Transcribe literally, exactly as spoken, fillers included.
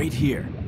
Wait here.